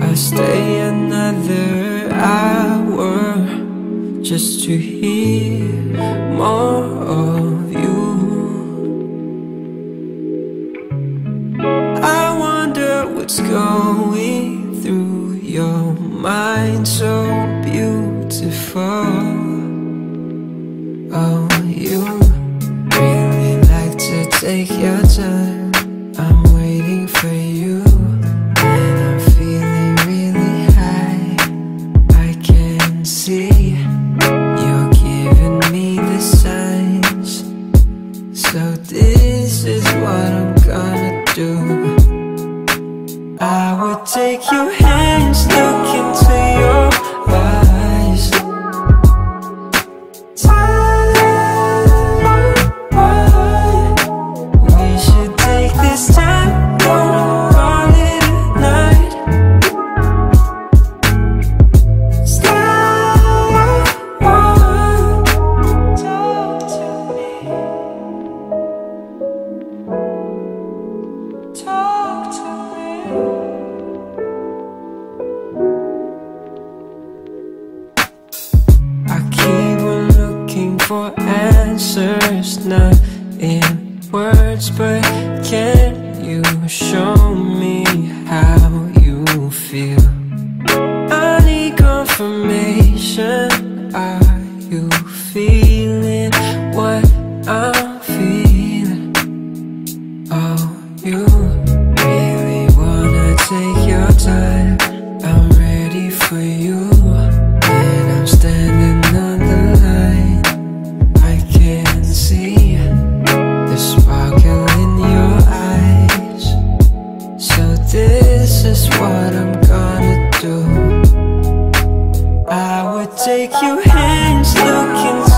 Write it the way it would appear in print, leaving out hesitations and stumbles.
I stay another hour just to hear more of you. I wonder what's going through your mind, so beautiful. Oh, you really like to take your time. I'm waiting for you. See, you're giving me the signs, so this is what I'm gonna do. I will take your hands, look into your eyes. Time, we should take this time, go on it at night. For answers, not in words, but can you show me how you feel? I need confirmation. Are you feeling what I'm feeling? Oh, you really wanna take your time. I'm ready for you, and I'm standing on the line. See the sparkle in your eyes, so this is what I'm gonna do. I would take your hands, look inside.